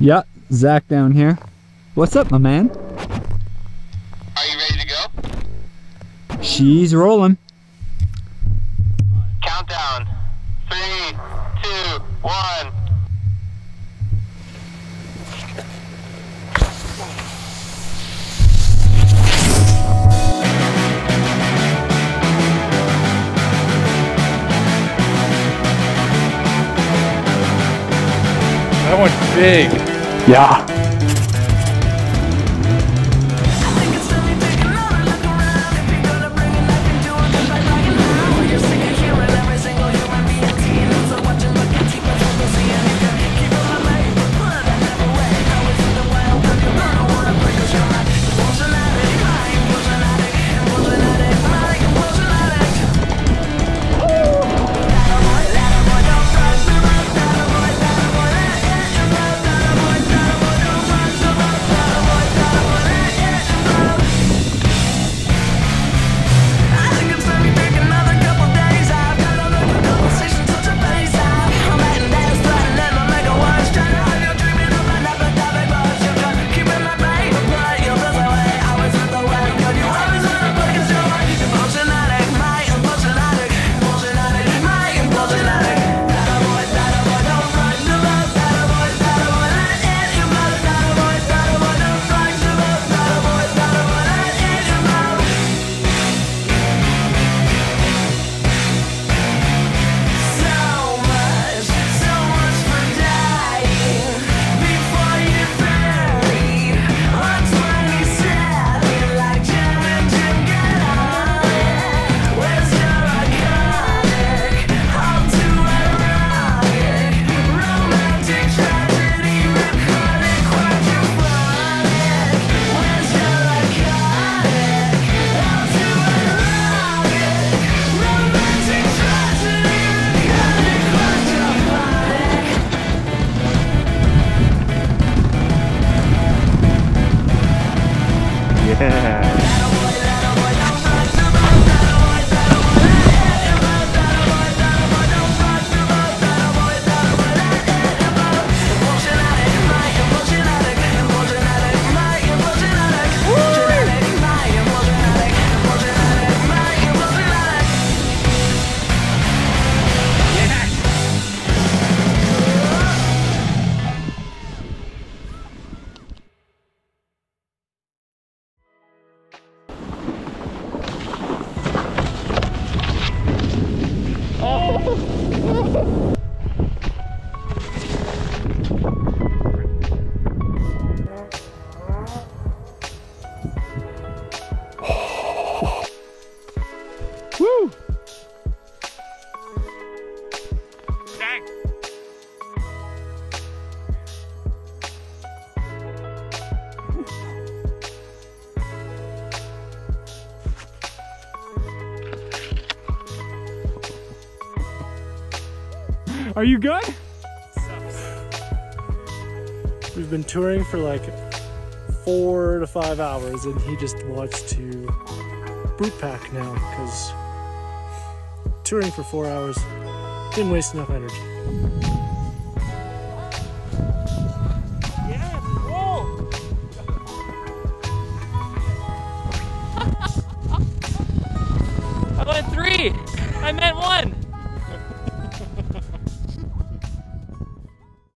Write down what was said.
Yeah, Zach down here. What's up, my man? Are you ready to go? She's rolling. Countdown. 3, 2, 1. That one's big. Yeah. Woo! Dang. Are you good? We've been touring for like 4 to 5 hours and he just wants to boot pack now because touring for 4 hours, didn't waste enough energy. Yeah, roll! I went 3, I meant 1.